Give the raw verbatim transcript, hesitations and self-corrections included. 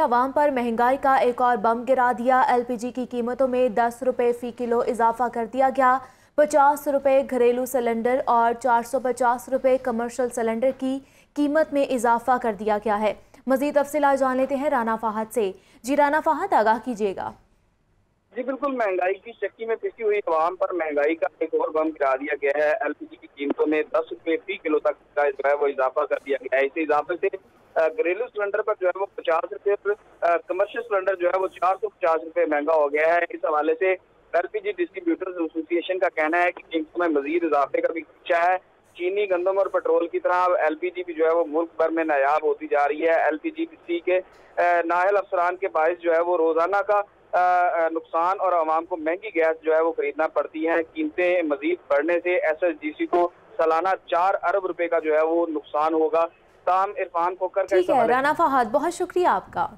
आवाम पर महंगाई का एक और बम गिरा दिया। एल पी जी की कीमतों में दस रुपये फी किलो इजाफा कर दिया गया। पचास रुपये घरेलू सिलेंडर और चार सौ पचास रुपये कमर्शल सिलेंडर की कीमत में इजाफा कर दिया गया है। मजीद तफसीलात जान लेते हैं राना फहाद से। जी राना फहाद, आगाह कीजिएगा। जी बिल्कुल, महंगाई की चक्की में पिसी हुई आवाम पर महंगाई का एक और बम गिरा दिया गया है। एल पी जी की कीमतों में दस रुपये फी किलो तक का जो है वो इजाफा कर दिया गया है। इसी इजाफे से घरेलू सिलेंडर पर जो है वो पचास रुपये पर कमर्शियल सिलेंडर जो है वो चार सौ पचास रुपये महंगा हो गया है। इस हवाले से L P G distributors association का कहना है कि कीमतों में मजीद इजाफे का भी खदशा है। चीनी, गंदम और पेट्रोल की तरह एल पी जी भी जो है वो मुल्क भर में नायाब होती जा रही है। L P G D C के नाहल अफसरान के बायस जो है वो रोजाना का नुकसान और आवाम को महंगी गैस जो है वो खरीदना पड़ती है। कीमतें मजीद बढ़ने से एस एस जी सी को सालाना चार अरब रुपए का जो है वो नुकसान होगा। ताम इरफान खोकर का। राना फहाद, बहुत शुक्रिया आपका।